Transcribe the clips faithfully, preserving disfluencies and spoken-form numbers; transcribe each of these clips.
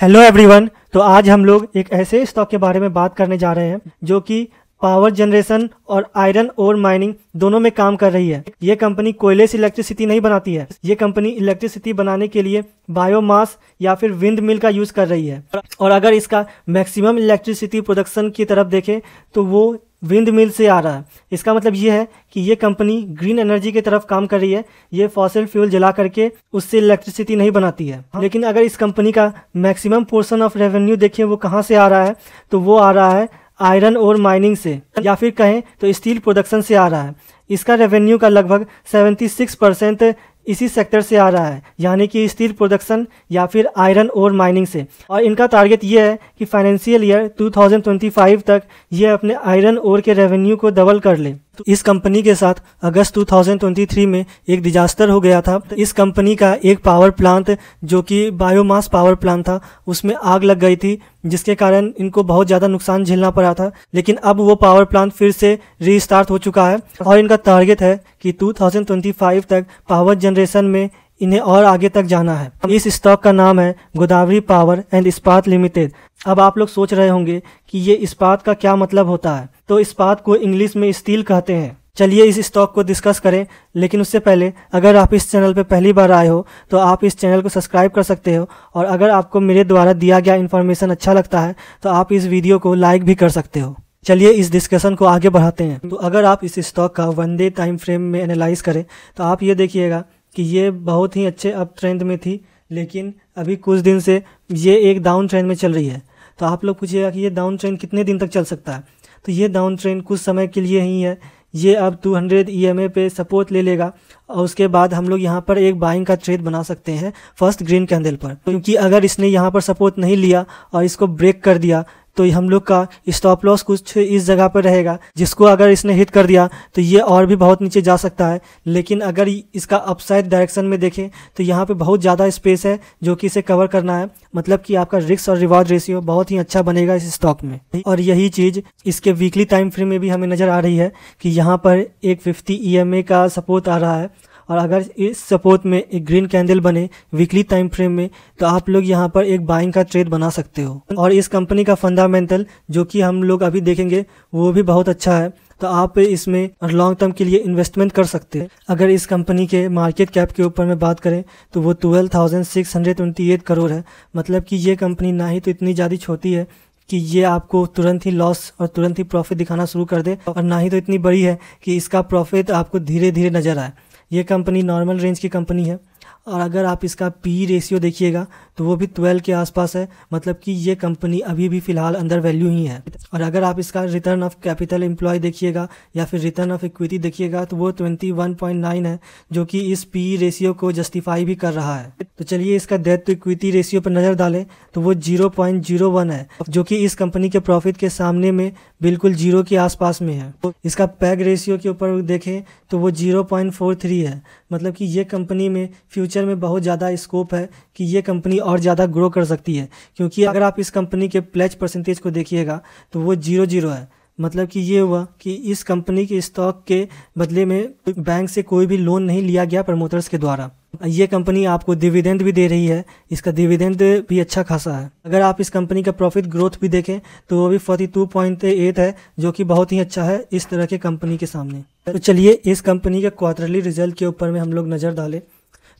Hello everyone, तो आज हम लोग एक ऐसे स्टॉक के बारे में बात करने जा रहे हैं जो कि पावर जनरेशन और आयरन ओर माइनिंग दोनों में काम कर रही है। ये कंपनी कोयले से इलेक्ट्रिसिटी नहीं बनाती है, ये कंपनी इलेक्ट्रिसिटी बनाने के लिए बायोमास या फिर विंड मिल का यूज कर रही है। और अगर इसका मैक्सिमम इलेक्ट्रिसिटी प्रोडक्शन की तरफ देखें तो वो विंड मिल से आ रहा है। इसका मतलब ये है कि ये कंपनी ग्रीन एनर्जी की तरफ काम कर रही है। ये फॉसिल फ्यूल जला करके उससे इलेक्ट्रिसिटी नहीं बनाती है। लेकिन अगर इस कंपनी का मैक्सिमम पोर्शन ऑफ रेवेन्यू देखें वो कहाँ से आ रहा है, तो वो आ रहा है आयरन और माइनिंग से, या फिर कहें तो स्टील प्रोडक्शन से आ रहा है। इसका रेवेन्यू का लगभग छिहत्तर परसेंट इसी सेक्टर से आ रहा है, यानी कि स्टील प्रोडक्शन या फिर आयरन और माइनिंग से। और इनका टारगेट ये है कि फाइनेंशियल ईयर दो हज़ार पच्चीस तक ये अपने आयरन और के रेवेन्यू को डबल कर ले। तो इस कंपनी के साथ अगस्त दो हज़ार तेईस में एक डिजास्टर हो गया था। इस कंपनी का एक पावर प्लांट जो कि बायोमास पावर प्लांट था, उसमें आग लग गई थी, जिसके कारण इनको बहुत ज़्यादा नुकसान झेलना पड़ा था। लेकिन अब वो पावर प्लांट फिर से रीस्टार्ट हो चुका है और इनका टारगेट है कि दो हज़ार पच्चीस तक पावर जनरेशन में इन्हें और आगे तक जाना है। इस स्टॉक का नाम है Godavari power and Ispat limited. अब आप लोग सोच रहे होंगे कि ये इस्पात का क्या मतलब होता है, तो इस्पात को इंग्लिश में स्टील कहते हैं। चलिए इस स्टॉक को डिस्कस करें, लेकिन उससे पहले अगर आप इस चैनल पर पहली बार आए हो तो आप इस चैनल को सब्सक्राइब कर सकते हो। और अगर आपको मेरे द्वारा दिया गया इन्फॉर्मेशन अच्छा लगता है तो आप इस वीडियो को लाइक भी कर सकते हो। चलिए इस डिस्कशन को आगे बढ़ाते हैं। तो अगर आप इस स्टॉक का वन डे टाइम फ्रेम में एनालाइज करें तो आप ये देखिएगा कि ये बहुत ही अच्छे अप ट्रेंड में थी, लेकिन अभी कुछ दिन से ये एक डाउन ट्रेंड में चल रही है। तो आप लोग पूछिएगा कि ये डाउन ट्रेंड कितने दिन तक चल सकता है, तो ये डाउन ट्रेंड कुछ समय के लिए ही है। ये अब दो सौ ई एम ए पे सपोर्ट ले लेगा और उसके बाद हम लोग यहाँ पर एक बाइंग का ट्रेड बना सकते हैं फर्स्ट ग्रीन कैंडल पर, क्योंकि अगर इसने यहाँ पर सपोर्ट नहीं लिया और इसको ब्रेक कर दिया तो हम लोग का स्टॉप लॉस कुछ इस जगह पर रहेगा, जिसको अगर इसने हिट कर दिया तो ये और भी बहुत नीचे जा सकता है। लेकिन अगर इसका अपसाइड डायरेक्शन में देखें तो यहाँ पे बहुत ज़्यादा स्पेस है जो कि इसे कवर करना है, मतलब कि आपका रिस्क और रिवॉर्ड रेशियो बहुत ही अच्छा बनेगा इस स्टॉक में। और यही चीज़ इसके वीकली टाइम फ्रेम में भी हमें नज़र आ रही है कि यहाँ पर एक फिफ्टी ई एम ए का सपोर्ट आ रहा है, और अगर इस सपोर्ट में एक ग्रीन कैंडल बने वीकली टाइम फ्रेम में तो आप लोग यहाँ पर एक बाइंग का ट्रेड बना सकते हो। और इस कंपनी का फंडामेंटल जो कि हम लोग अभी देखेंगे वो भी बहुत अच्छा है, तो आप इसमें लॉन्ग टर्म के लिए इन्वेस्टमेंट कर सकते हैं। अगर इस कंपनी के मार्केट कैप के ऊपर में बात करें तो वो twelve thousand six hundred twenty eight crore है, मतलब कि ये कंपनी ना ही तो इतनी ज़्यादा छोटी है कि ये आपको तुरंत ही लॉस और तुरंत ही प्रॉफिट दिखाना शुरू कर दे, और ना ही तो इतनी बड़ी है कि इसका प्रॉफिट आपको धीरे धीरे नज़र आए। ये कंपनी नॉर्मल रेंज की कंपनी है, और अगर आप इसका पी रेशियो देखिएगा तो वो भी ट्वेल्व के आसपास है, मतलब कि ये कंपनी अभी भी फ़िलहाल अंडर वैल्यू ही है। और अगर आप इसका रिटर्न ऑफ कैपिटल एम्प्लॉय देखिएगा या फिर रिटर्न ऑफ इक्विटी देखिएगा तो वो इक्कीस पॉइंट नौ है, जो कि इस पी रेशियो को जस्टिफाई भी कर रहा है। तो चलिए इसका डेट टू इक्विटी रेशियो पर नज़र डालें तो वो जीरो पॉइंट जीरो वन है, जो कि इस कंपनी के प्रॉफिट के सामने में बिल्कुल जीरो के आसपास में है। तो इसका पैग रेशियो के ऊपर देखें तो वो जीरो पॉइंट फोर थ्री है, मतलब कि ये कंपनी में फ्यूचर में बहुत ज़्यादा स्कोप है कि ये कंपनी और ज़्यादा ग्रो कर सकती है। क्योंकि अगर आप इस कंपनी के प्लेज परसेंटेज को देखिएगा तो वो जीरो जीरो है, मतलब कि ये हुआ कि इस कंपनी के स्टॉक के बदले में बैंक से कोई भी लोन नहीं लिया गया प्रमोटर्स के द्वारा। ये कंपनी आपको डिविडेंड भी दे रही है, इसका डिविडेंड भी अच्छा खासा है। अगर आप इस कंपनी का प्रॉफिट ग्रोथ भी देखें तो वो भी बयालीस पॉइंट आठ है, जो कि बहुत ही अच्छा है इस तरह के कंपनी के सामने। तो चलिए इस कंपनी के क्वार्टरली रिजल्ट के ऊपर में हम लोग नज़र डालें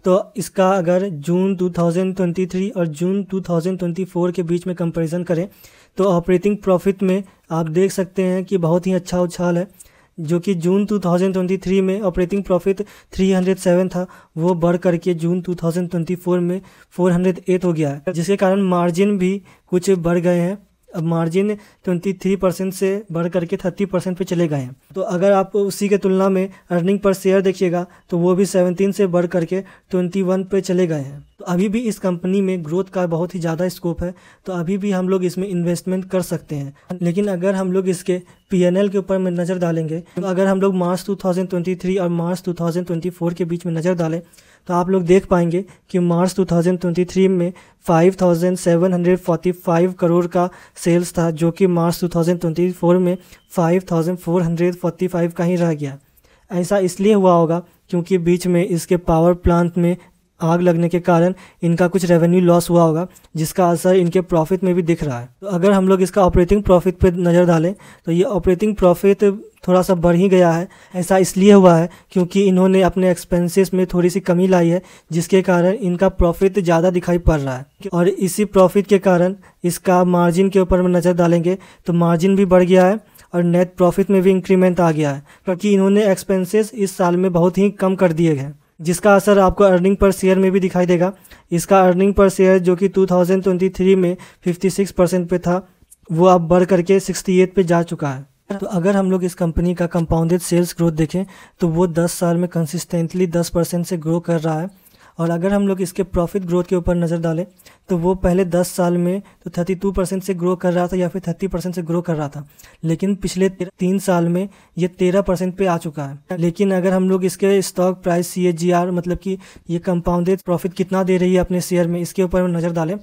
तो इसका अगर जून दो हज़ार तेईस और जून दो हज़ार चौबीस के बीच में कंपैरिजन करें तो ऑपरेटिंग प्रॉफिट में आप देख सकते हैं कि बहुत ही अच्छा उछाल है, जो कि जून दो हज़ार तेईस में ऑपरेटिंग प्रॉफिट तीन सौ सात था, वो बढ़ करके जून दो हज़ार चौबीस में चार सौ आठ हो गया है, जिसके कारण मार्जिन भी कुछ बढ़ गए हैं। अब मार्जिन तेईस परसेंट से बढ़ करके तीस परसेंट पे चले गए हैं। तो अगर आप उसी के तुलना में अर्निंग पर शेयर देखिएगा तो वो भी सत्रह से बढ़ करके इक्कीस पे चले गए हैं। तो अभी भी इस कंपनी में ग्रोथ का बहुत ही ज़्यादा स्कोप है, तो अभी भी हम लोग इसमें इन्वेस्टमेंट कर सकते हैं। लेकिन अगर हम लोग इसके पी एन एल के ऊपर में नज़र डालेंगे तो अगर हम लोग मार्च दो हज़ार तेईस और मार्च दो हज़ार चौबीस के बीच में नज़र डालें तो आप लोग देख पाएंगे कि मार्च दो हज़ार तेईस में पाँच हज़ार सात सौ पैंतालीस करोड़ का सेल्स था, जो कि मार्च दो हज़ार चौबीस में पाँच हज़ार चार सौ पैंतालीस का ही रह गया। ऐसा इसलिए हुआ होगा क्योंकि बीच में इसके पावर प्लांट में आग लगने के कारण इनका कुछ रेवेन्यू लॉस हुआ होगा, जिसका असर इनके प्रॉफिट में भी दिख रहा है। तो अगर हम लोग इसका ऑपरेटिंग प्रॉफिट पर नज़र डालें तो ये ऑपरेटिंग प्रॉफिट थोड़ा सा बढ़ ही गया है। ऐसा इसलिए हुआ है क्योंकि इन्होंने अपने एक्सपेंसेस में थोड़ी सी कमी लाई है, जिसके कारण इनका प्रॉफिट ज़्यादा दिखाई पड़ रहा है। और इसी प्रॉफिट के कारण इसका मार्जिन के ऊपर नज़र डालेंगे तो मार्जिन भी बढ़ गया है और नेट प्रॉफिट में भी इंक्रीमेंट आ गया है, क्योंकि इन्होंने एक्सपेंसेस इस साल में बहुत ही कम कर दिए हैं, जिसका असर आपको अर्निंग पर शेयर में भी दिखाई देगा। इसका अर्निंग पर शेयर जो कि दो हज़ार तेईस में छियावन परसेंट पे था, वो अब बढ़ करके अड़सठ पे जा चुका है। तो अगर हम लोग इस कंपनी का कंपाउंडेड सेल्स ग्रोथ देखें तो वो दस साल में कंसिस्टेंटली दस परसेंट से ग्रो कर रहा है। और अगर हम लोग इसके प्रॉफिट ग्रोथ के ऊपर नज़र डालें तो वो पहले दस साल में तो बत्तीस परसेंट से ग्रो कर रहा था या फिर तीस परसेंट से ग्रो कर रहा था, लेकिन पिछले तीन साल में ये तेरह परसेंट पे आ चुका है। लेकिन अगर हम लोग इसके stock price C A G R मतलब कि ये कंपाउंडेड प्रॉफिट कितना दे रही है अपने शेयर में, इसके ऊपर नज़र डालें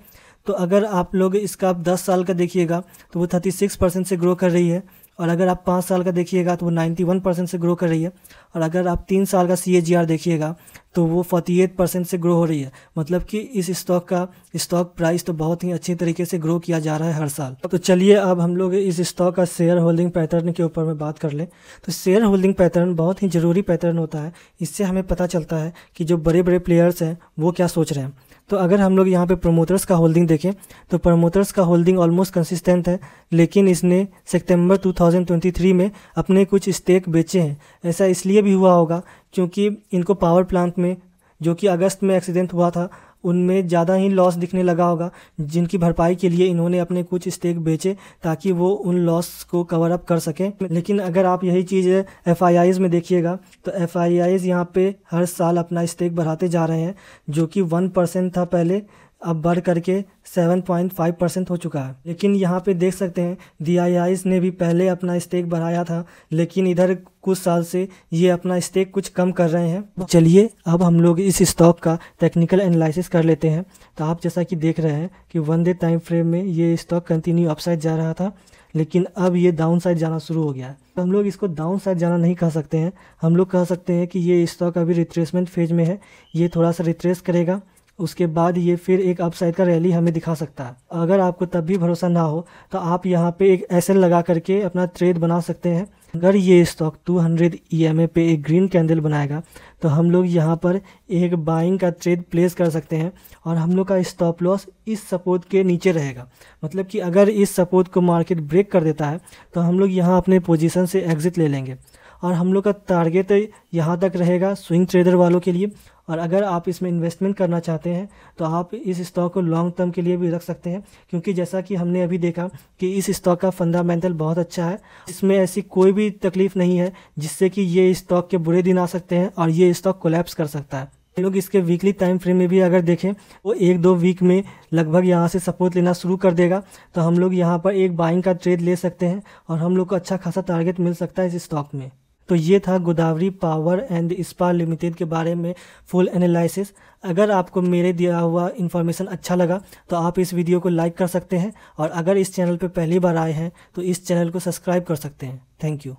तो अगर आप लोग इसका आप दस साल का देखिएगा तो वो छत्तीस परसेंट से ग्रो कर रही है, और अगर आप पाँच साल का देखिएगा तो वो इक्यानवे परसेंट से ग्रो कर रही है, और अगर आप तीन साल का सी ए जी आर देखिएगा तो वो अड़तालीस परसेंट से ग्रो हो रही है। मतलब कि इस स्टॉक का स्टॉक प्राइस तो बहुत ही अच्छे तरीके से ग्रो किया जा रहा है हर साल। तो चलिए अब हम लोग इस स्टॉक का शेयर होल्डिंग पैटर्न के ऊपर में बात कर लें। तो शेयर होल्डिंग पैटर्न बहुत ही ज़रूरी पैटर्न होता है, इससे हमें पता चलता है कि जो बड़े बड़े प्लेयर्स हैं वो क्या सोच रहे हैं। तो अगर हम लोग यहाँ पे प्रमोटर्स का होल्डिंग देखें तो प्रमोटर्स का होल्डिंग ऑलमोस्ट कंसिस्टेंट है, लेकिन इसने सितंबर दो हज़ार तेईस में अपने कुछ स्टेक बेचे हैं। ऐसा इसलिए भी हुआ होगा क्योंकि इनको पावर प्लांट में जो कि अगस्त में एक्सीडेंट हुआ था उनमें ज़्यादा ही लॉस दिखने लगा होगा, जिनकी भरपाई के लिए इन्होंने अपने कुछ स्टेक बेचे ताकि वो उन लॉस को कवर अप कर सकें। लेकिन अगर आप यही चीज़ एफ आई आईज़ में देखिएगा तो एफ आई आईज़ यहाँ पे हर साल अपना स्टेक बढ़ाते जा रहे हैं, जो कि वन परसेंट था पहले, अब बढ़ करके सात पॉइंट पाँच परसेंट हो चुका है। लेकिन यहाँ पे देख सकते हैं डी आई आईज़ ने भी पहले अपना स्टेक बढ़ाया था, लेकिन इधर कुछ साल से ये अपना स्टेक कुछ कम कर रहे हैं। चलिए अब हम लोग इस स्टॉक का टेक्निकल एनालिसिस कर लेते हैं। तो आप जैसा कि देख रहे हैं कि वन डे टाइम फ्रेम में ये स्टॉक कंटिन्यू अपसाइड जा रहा था, लेकिन अब ये डाउन साइड जाना शुरू हो गया है। तो हम लोग इसको डाउन साइड जाना नहीं कह सकते हैं, हम लोग कह सकते हैं कि ये स्टॉक अभी रिट्रेसमेंट फेज में है। ये थोड़ा सा रिट्रेस करेगा, उसके बाद ये फिर एक अपसाइड का रैली हमें दिखा सकता है। अगर आपको तब भी भरोसा ना हो तो आप यहाँ पे एक एस एल लगा करके अपना ट्रेड बना सकते हैं। अगर ये स्टॉक दो सौ ई एम ए पे एक ग्रीन कैंडल बनाएगा तो हम लोग यहाँ पर एक बाइंग का ट्रेड प्लेस कर सकते हैं, और हम लोग का स्टॉप लॉस इस सपोर्ट के नीचे रहेगा। मतलब कि अगर इस सपोर्ट को मार्केट ब्रेक कर देता है तो हम लोग यहाँ अपने पोजीशन से एग्जिट ले लेंगे, और हम लोग का टारगेट यहाँ तक रहेगा स्विंग ट्रेडर वालों के लिए। और अगर आप इसमें इन्वेस्टमेंट करना चाहते हैं तो आप इस स्टॉक को लॉन्ग टर्म के लिए भी रख सकते हैं, क्योंकि जैसा कि हमने अभी देखा कि इस स्टॉक का फंडामेंटल बहुत अच्छा है। इसमें ऐसी कोई भी तकलीफ नहीं है जिससे कि ये स्टॉक के बुरे दिन आ सकते हैं और ये स्टॉक कोलैप्स कर सकता है। लोग इसके वीकली टाइम फ्रेम में भी अगर देखें वो एक दो वीक में लगभग यहाँ से सपोर्ट लेना शुरू कर देगा, तो हम लोग यहाँ पर एक बाइंग का ट्रेड ले सकते हैं और हम लोग को अच्छा खासा टारगेट मिल सकता है इस स्टॉक में। तो ये था Godavari power and Ispat limited के बारे में फुल एनालिसिस। अगर आपको मेरे दिया हुआ इन्फॉर्मेशन अच्छा लगा तो आप इस वीडियो को लाइक कर सकते हैं, और अगर इस चैनल पर पहली बार आए हैं तो इस चैनल को सब्सक्राइब कर सकते हैं। Thank you.